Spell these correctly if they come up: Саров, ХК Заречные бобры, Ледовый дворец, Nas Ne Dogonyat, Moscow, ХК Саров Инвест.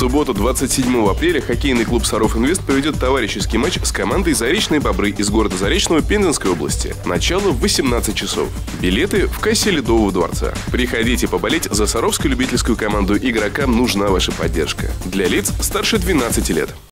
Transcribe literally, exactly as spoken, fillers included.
субботу двадцать седьмого апреля хоккейный клуб «Саров Инвест» проведет товарищеский матч с командой «Заречные бобры» из города Заречного Пензенской области. Начало в восемнадцать часов. Билеты в кассе Ледового дворца. Приходите поболеть за саровскую любительскую команду. Игрокам нужна ваша поддержка. Для лиц старше двенадцати лет.